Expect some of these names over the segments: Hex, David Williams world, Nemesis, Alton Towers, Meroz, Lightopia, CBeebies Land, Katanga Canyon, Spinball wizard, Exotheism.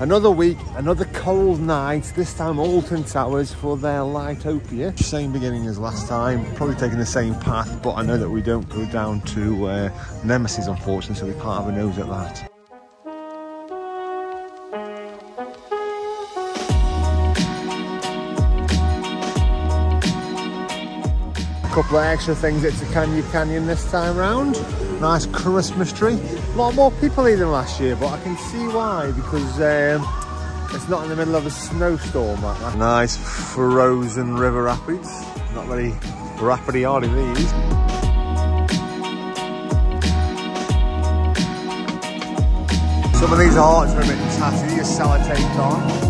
Another week, another cold night, this time Alton Towers for their Lightopia. Same beginning as last time, probably taking the same path, but I know that we don't go down to Nemesis, unfortunately, so we can't have a nose at that. Couple of extra things at Tacanya Canyon this time round. Nice Christmas tree. A lot more people here than last year, but I can see why, because it's not in the middle of a snowstorm like that. Nice frozen river rapids. Not very rapidy hard in these. Some of these hearts are a bit tatty, just sellotaped on.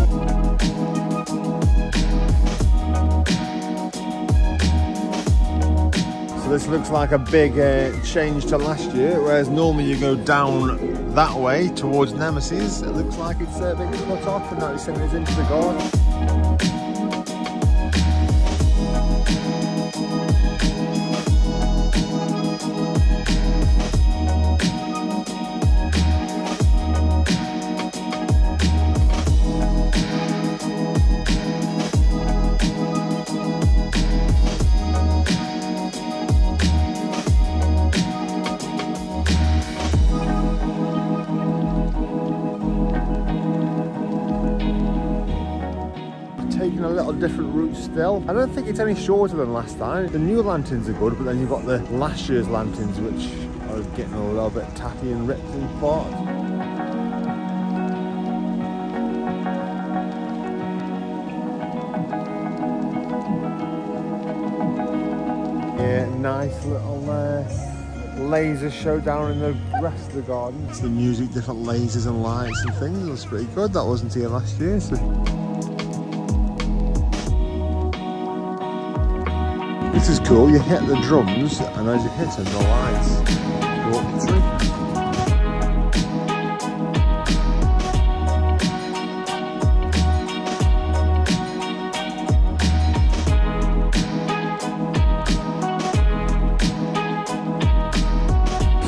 This looks like a big change to last year, whereas normally you go down that way towards Nemesis. It looks like it's been cut off and now it's sending us into the garden. Taking a little different route still. I don't think it's any shorter than last time. The new lanterns are good, but then you've got the last year's lanterns, which are getting a little bit tatty and ripped in parts. Yeah, nice little laser show down in the rest of the garden. It's the music, different lasers and lights and things. It was pretty good. That wasn't here last year, so. This is cool, you hit the drums and as you hit them the lights go up the tree.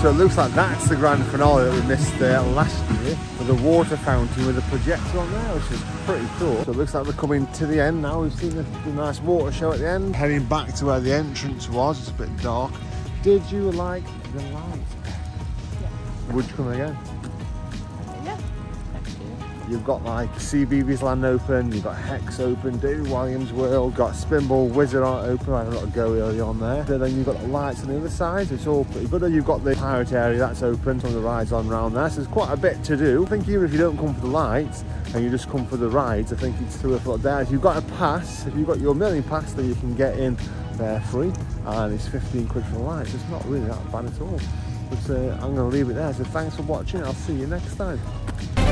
So it looks like that's the grand finale that we missed last year, with the water fountain with a projector on there, which is pretty cool. So it looks like we're coming to the end now. We've seen the nice water show at the end. Heading back to where the entrance was, it's a bit dark. Did you like the lights? Yeah. Would you come again? Yeah, actually. You've got like CBeebies Land open, you've got Hex open, David Williams World, got Spinball Wizard open, I had a lot of go early on there. So then you've got the lights on the other side, it's all pretty good. Then you've got the pirate area, that's open, some of the rides on round there, so there's quite a bit to do. I think even if you don't come for the lights, and you just come for the rides, I think it's £2 or £4. If you've got a pass, if you've got your million pass, then you can get in there free, and it's 15 quid for the lights. It's not really that bad at all, but I'm going to leave it there. So thanks for watching, I'll see you next time.